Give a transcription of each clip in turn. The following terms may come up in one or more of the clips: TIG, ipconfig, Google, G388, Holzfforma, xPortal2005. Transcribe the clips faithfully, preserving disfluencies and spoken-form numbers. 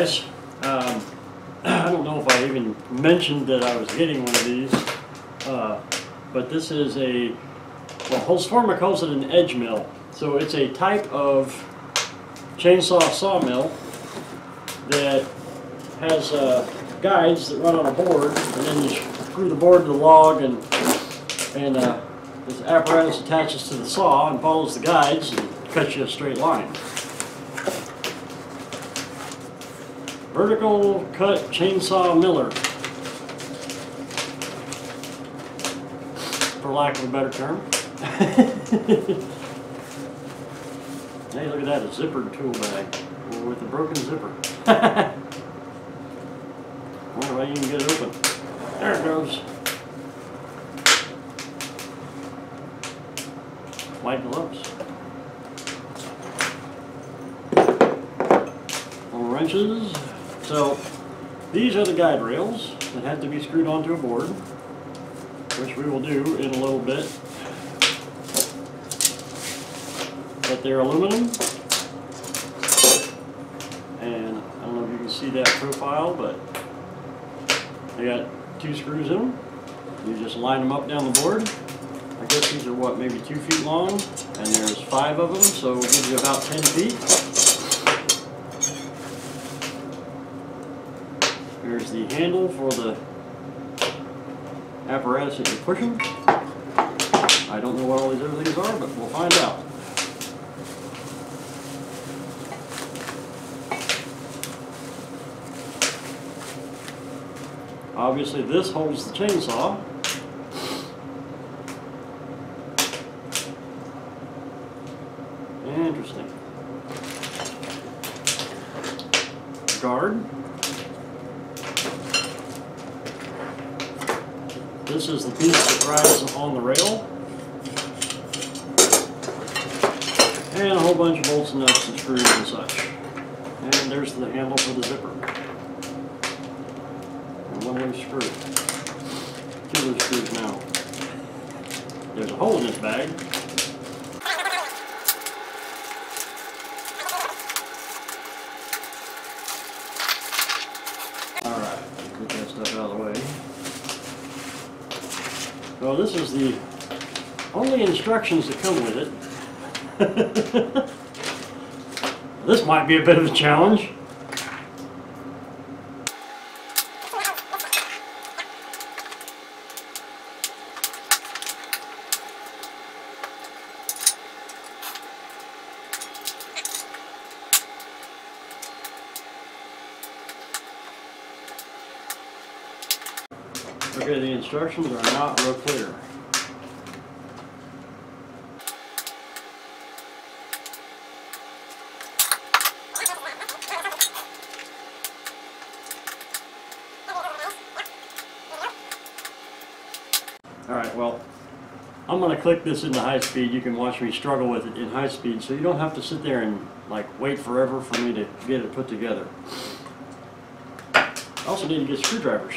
guys. Um, I don't know if I even mentioned that I was getting one of these, uh, but this is a, well, Holzfforma calls it an edge mill. So it's a type of chainsaw sawmill that has uh, guides that run on a board, and then you screw the board to the log, and and uh, this apparatus attaches to the saw and follows the guides and cuts you a straight line. Vertical cut chainsaw miller, for lack of a better term. Hey, look at that, a zippered tool bag with a broken zipper. I wonder if I even get it open. There it goes. White gloves. Little wrenches. So these are the guide rails that have to be screwed onto a board, which we will do in a little bit. But they're aluminum, and I don't know if you can see that profile, but they got two screws in them. You just line them up down the board. I guess these are what, maybe two feet long, and there's five of them, so it gives you about ten feet. Here's the handle for the apparatus that you're pushing. I don't know what all these other things are, but we'll find out. Obviously this holds the chainsaw. Interesting. Guard. This is the piece that rides on the rail. And a whole bunch of bolts and nuts and screws and such. And there's the handle for the zipper. One loose screw. Two loose screws now. There's a hole in this bag. Alright, get that stuff out of the way. So this is the only instructions that come with it. This might be a bit of a challenge. Okay, the instructions are not real clear. Alright, well, I'm going to click this into high speed. You can watch me struggle with it in high speed, so you don't have to sit there and like wait forever for me to get it put together. I also need to get screwdrivers.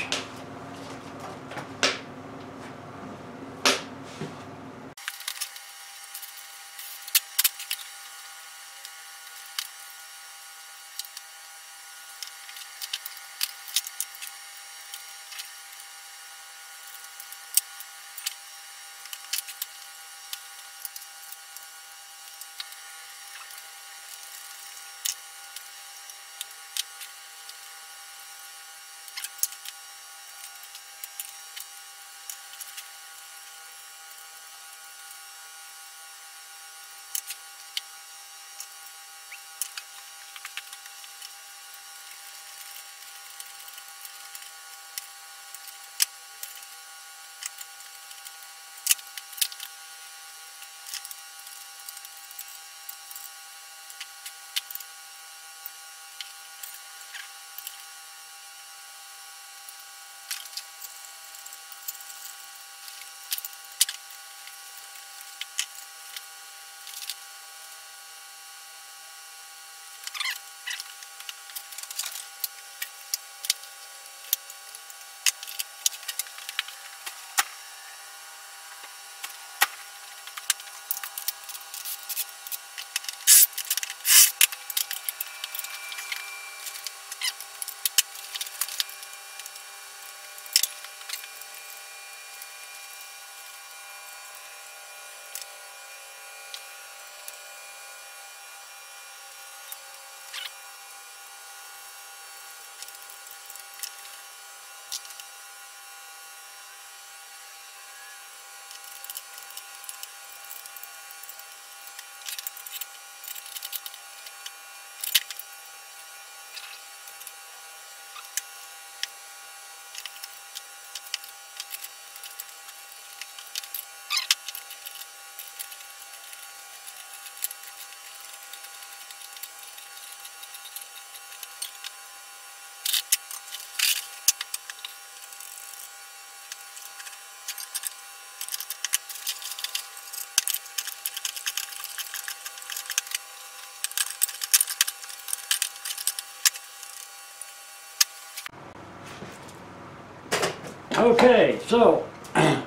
Okay, so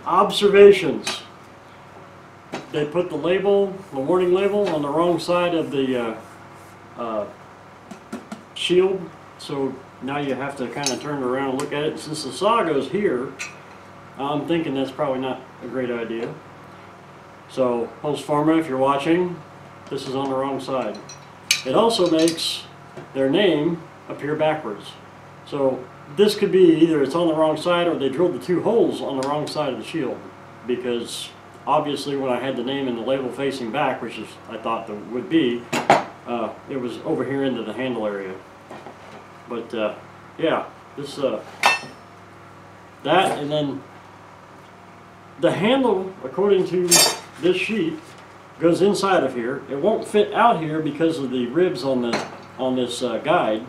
observations. They put the label, the warning label, on the wrong side of the uh, uh, shield, so now you have to kind of turn it around and look at it. Since the saw goes here, I'm thinking that's probably not a great idea. So, Holzfforma, if you're watching, this is on the wrong side. It also makes their name appear backwards. So, this could be either it's on the wrong side or they drilled the two holes on the wrong side of the shield, because obviously when I had the name and the label facing back, which is I thought that would be, uh, it was over here into the handle area. But uh, yeah, this uh, that and then the handle, according to this sheet, goes inside of here. It won't fit out here because of the ribs on the on this uh, guide.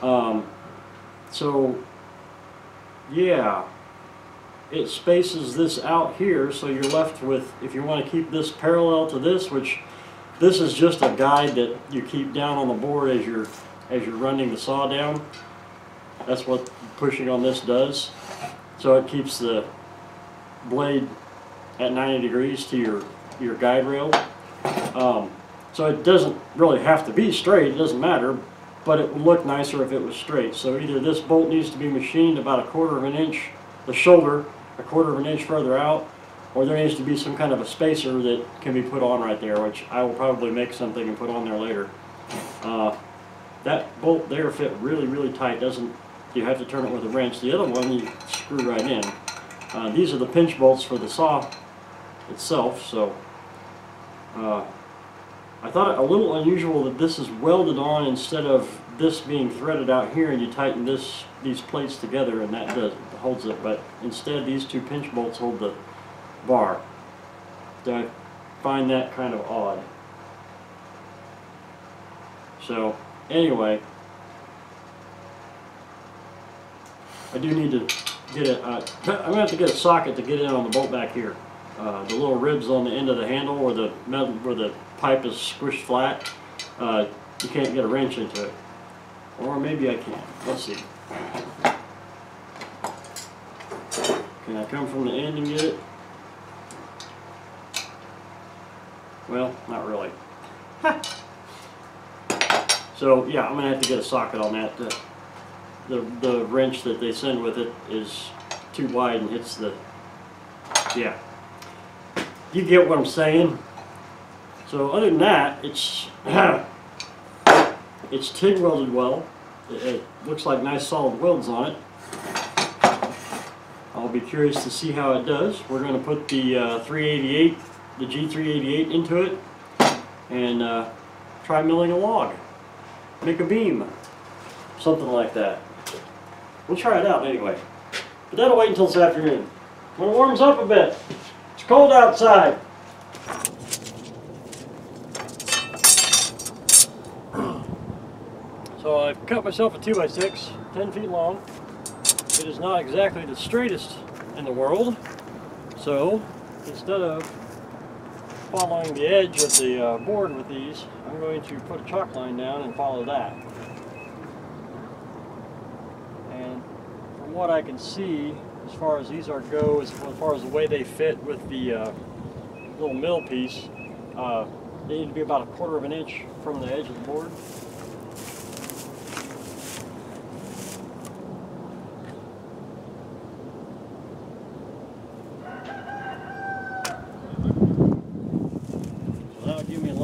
Um, so yeah. It spaces this out here, so you're left with, if you want to keep this parallel to this, which this is just a guide that you keep down on the board as you're as you're running the saw down. That's what pushing on this does. So it keeps the blade at ninety degrees to your your guide rail. Um, so it doesn't really have to be straight. It doesn't matter, but it would look nicer if it was straight. So either this bolt needs to be machined about a quarter of an inch, the shoulder a quarter of an inch further out, or there needs to be some kind of a spacer that can be put on right there, which I will probably make something and put on there later. Uh, that bolt there fit really, really tight. Doesn't you have to turn it with a wrench. The other one you screw right in. Uh, these are the pinch bolts for the saw itself, so uh, I thought it a little unusual that this is welded on instead of this being threaded out here and you tighten this these plates together and that does holds it, but instead these two pinch bolts hold the bar. So I find that kind of odd. So anyway, I do need to get a, uh, I'm going to have to get a socket to get in on the bolt back here. Uh, the little ribs on the end of the handle where the metal, where the pipe is squished flat, uh, you can't get a wrench into it. Or maybe I can. Let's see. Can I come from the end and get it? Well, not really. So yeah, I'm going to have to get a socket on that. The, the, the wrench that they send with it is too wide and hits the... Yeah. You get what I'm saying. So other than that, it's... It's TIG welded well. It, it looks like nice solid welds on it. I'll be curious to see how it does. We're going to put the uh, three eighty-eight, the G three eighty-eight into it and uh, try milling a log. Make a beam. Something like that. We'll try it out anyway. But that'll wait until this afternoon when it warms up a bit. It's cold outside. So I've cut myself a two by six, ten feet long. It is not exactly the straightest in the world, so instead of following the edge of the uh, board with these, I'm going to put a chalk line down and follow that. And from what I can see, as far as these are go, as far as the way they fit with the uh, little mill piece, uh, they need to be about a quarter of an inch from the edge of the board.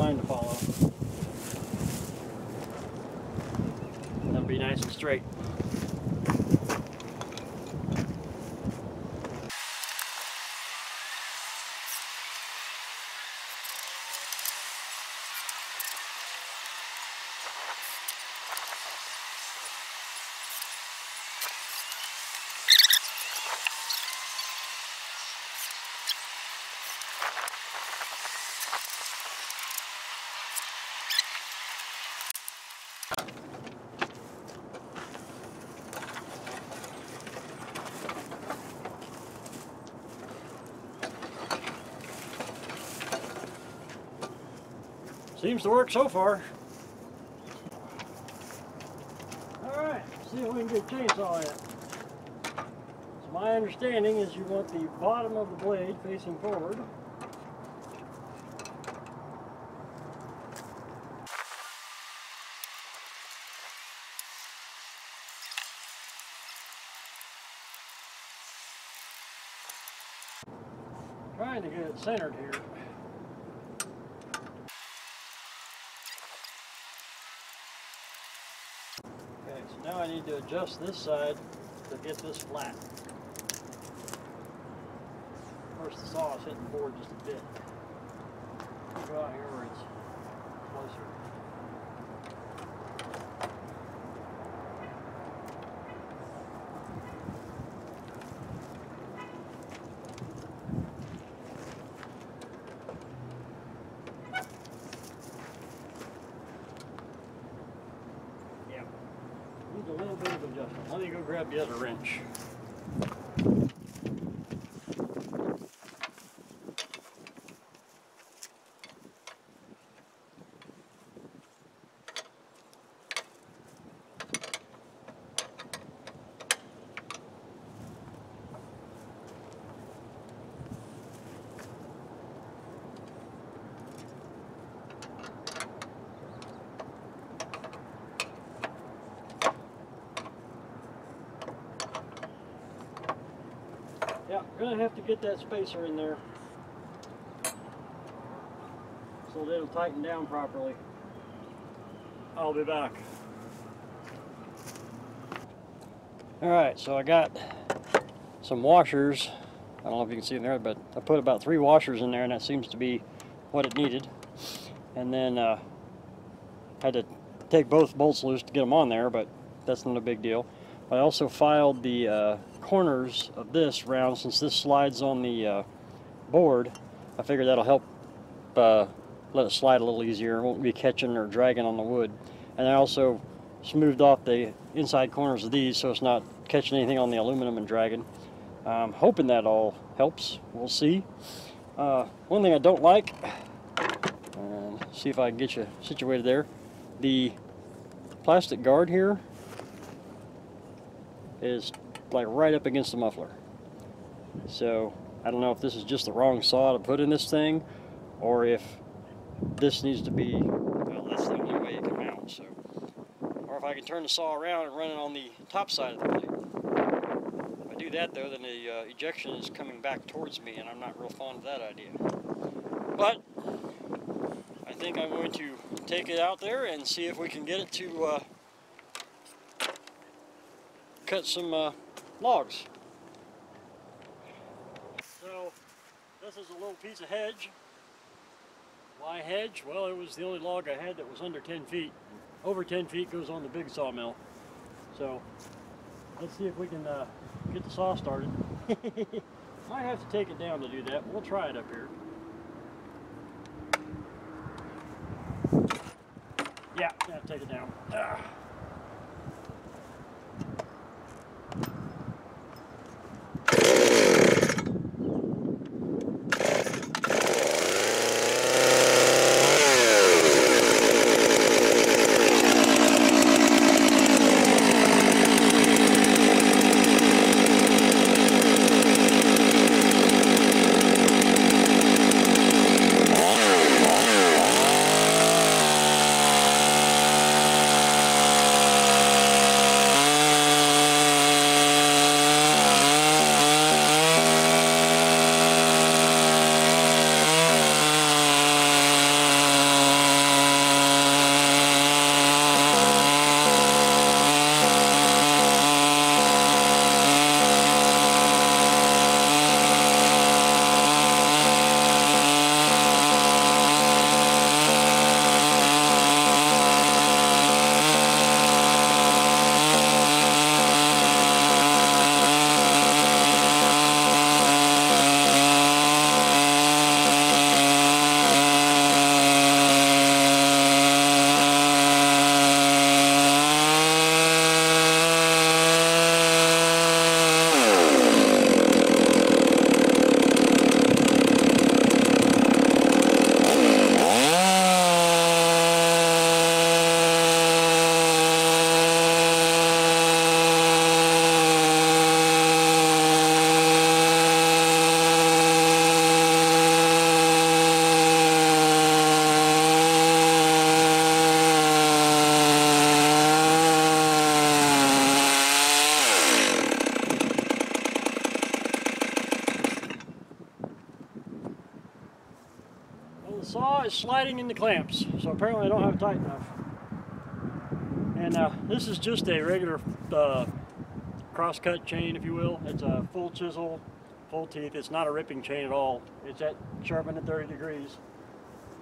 To follow. That'll be nice and straight. Seems to work so far. Alright, see if we can get a chainsaw in. It's My understanding is you want the bottom of the blade facing forward. I'm trying to get it centered here. Okay, so now I need to adjust this side to get this flat. First the saw is hitting the board just a bit. We'll go out here where it's closer. Yeah. Needs a little bit of adjustment. Let me go grab the other wrench. Yeah, I'm going to have to get that spacer in there so that it'll tighten down properly. I'll be back. Alright, so I got some washers. I don't know if you can see in there, but I put about three washers in there, and that seems to be what it needed. And then uh, had to take both bolts loose to get them on there, but that's not a big deal. I also filed the uh, corners of this round. Since this slides on the uh, board, I figure that'll help uh, let it slide a little easier. It won't be catching or dragging on the wood. And I also smoothed off the inside corners of these so it's not catching anything on the aluminum and dragging. I'm hoping that all helps. We'll see. Uh, one thing I don't like, and see if I can get you situated there, the plastic guard here is like right up against the muffler. So I don't know if this is just the wrong saw to put in this thing, or if this needs to be, well, that's the only way it can mount. So, or if I can turn the saw around and run it on the top side of the plate. If I do that though, then the uh, ejection is coming back towards me, and I'm not real fond of that idea. But I think I'm going to take it out there and see if we can get it to uh, cut some uh, logs. So this is a little piece of hedge. Why hedge? Well, it was the only log I had that was under ten feet. Over ten feet goes on the big sawmill. So let's see if we can uh, get the saw started. Might have to take it down to do that. We'll try it up here. Yeah, yeah, take it down. Ugh. saw is sliding in the clamps, so apparently I don't have it tight enough. And uh, this is just a regular uh, crosscut chain, if you will. It's a full chisel, full teeth. It's not a ripping chain at all. It's at sharpened at thirty degrees.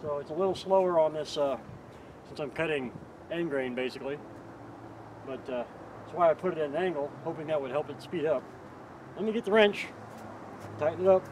So it's a little slower on this uh, since I'm cutting end grain basically. But uh, that's why I put it at an angle, hoping that would help it speed up. Let me get the wrench, tighten it up.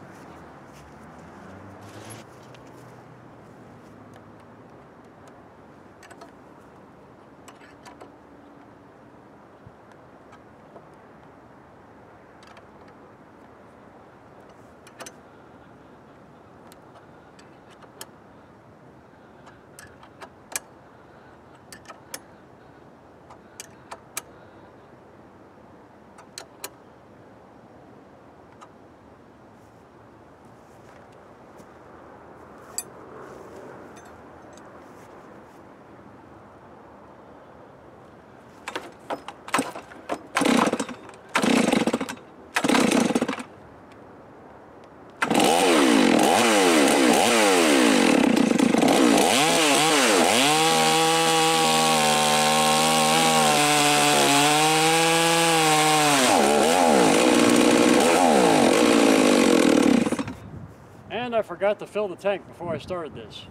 I forgot to fill the tank before I started this.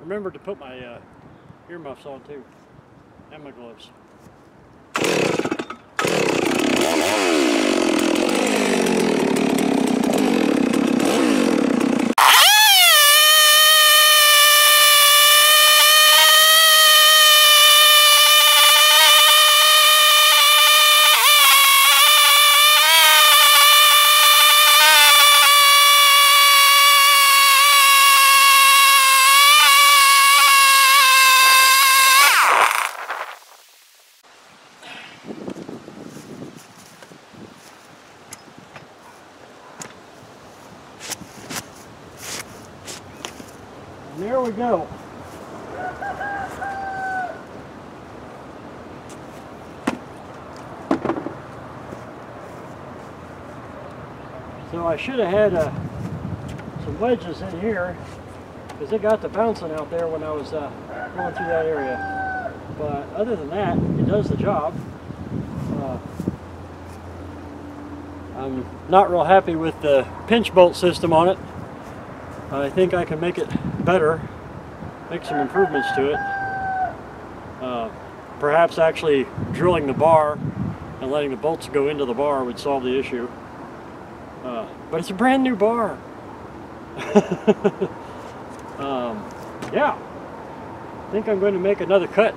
Remember to put my uh, earmuffs on too, and my gloves. There we go. So I should have had uh, some wedges in here because it got to bouncing out there when I was uh, going through that area. But other than that, it does the job. Uh, I'm not real happy with the pinch bolt system on it. I think I can make it better, make some improvements to it. Uh, perhaps actually drilling the bar and letting the bolts go into the bar would solve the issue. Uh, but it's a brand new bar. um, yeah, I think I'm going to make another cut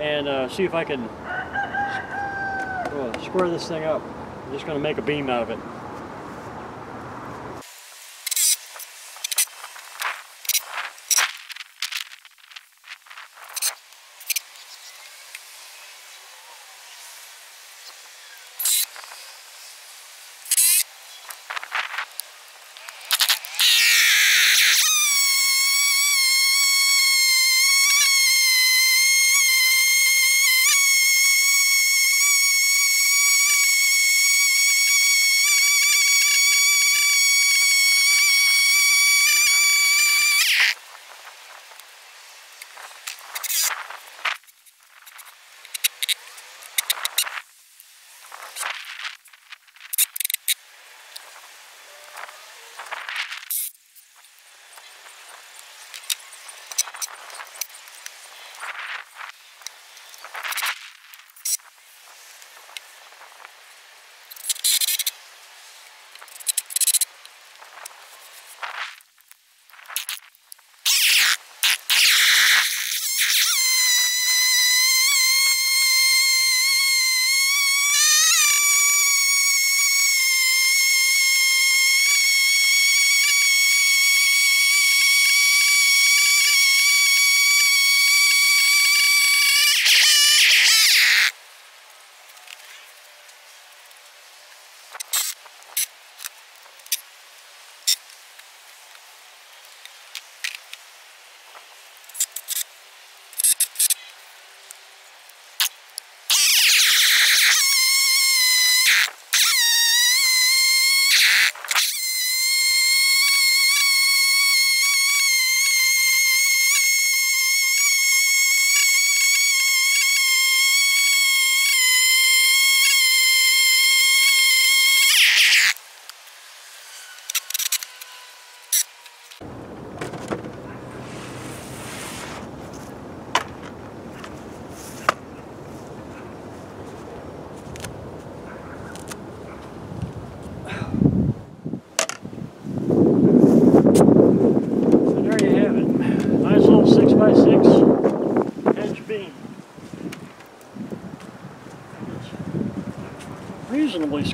and uh, see if I can uh, square this thing up. I'm just going to make a beam out of it.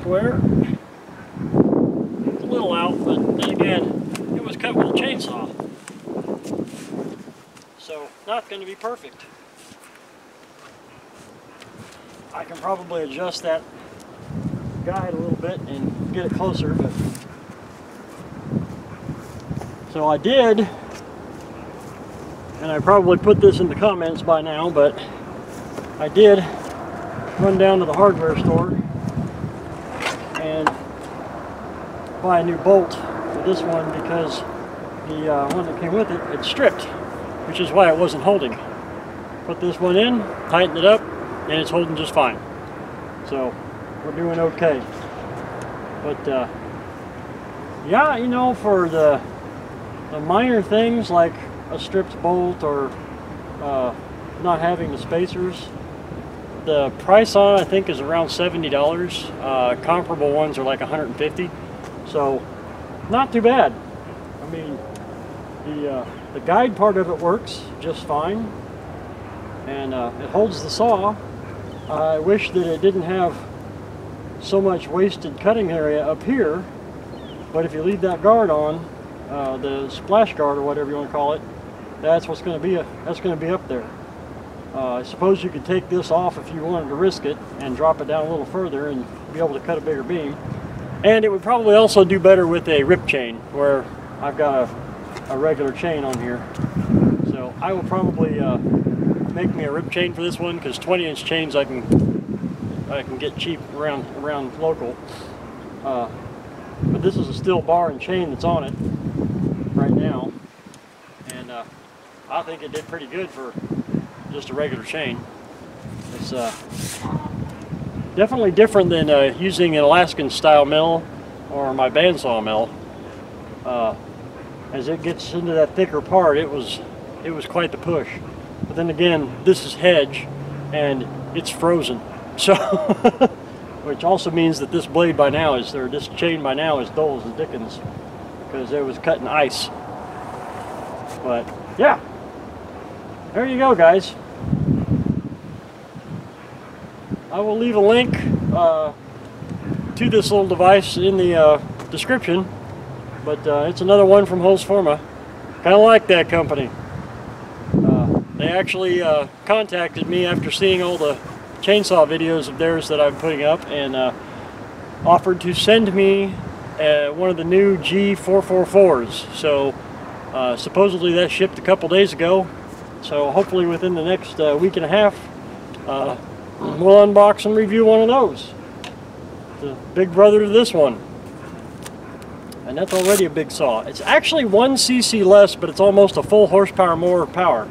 square. It's a little out, but then again, it was cut with a chainsaw. So, not going to be perfect. I can probably adjust that guide a little bit and get it closer. But... So I did, and I probably put this in the comments by now, but I did run down to the hardware store and buy a new bolt for this one because the uh, one that came with it, it stripped, which is why it wasn't holding. Put this one in, tightened it up, and it's holding just fine. So we're doing okay. But uh, yeah, you know, for the, the minor things like a stripped bolt or uh, not having the spacers, the price on I think is around seventy dollars. Uh, comparable ones are like a hundred and fifty dollars. So not too bad. I mean, the, uh, the guide part of it works just fine. And uh, it holds the saw. I wish that it didn't have so much wasted cutting area up here, but if you leave that guard on, uh, the splash guard or whatever you want to call it, that's what's going to be a, that's going to be up there. Uh, I suppose you could take this off if you wanted to risk it and drop it down a little further and be able to cut a bigger beam. And it would probably also do better with a rip chain, where I've got a, a regular chain on here. So I will probably uh, make me a rip chain for this one, because twenty inch chains I can I can get cheap around around local. Uh, but this is a steel bar and chain that's on it right now, and uh, I think it did pretty good for just a regular chain. It's uh, definitely different than uh, using an Alaskan style mill or my bandsaw mill. Uh, as it gets into that thicker part, it was it was quite the push. But then again, this is hedge and it's frozen, so which also means that this blade by now is there, this chain by now is dull as the dickens because it was cut in ice. But yeah, there you go, guys. I will leave a link uh, to this little device in the uh, description, but uh, it's another one from Holzfforma. Kind of like that company. They actually uh, contacted me after seeing all the chainsaw videos of theirs that I'm putting up, and uh, offered to send me uh, one of the new G four forty-fours. So uh, supposedly that shipped a couple days ago. So hopefully within the next uh, week and a half, uh, we'll unbox and review one of those. The big brother to this one. And that's already a big saw. It's actually one C C less, but it's almost a full horsepower more power.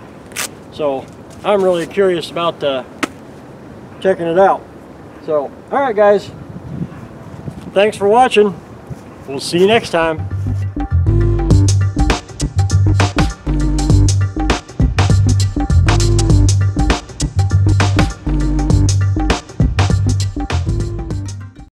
So I'm really curious about uh, checking it out. So, all right, guys. Thanks for watching. We'll see you next time.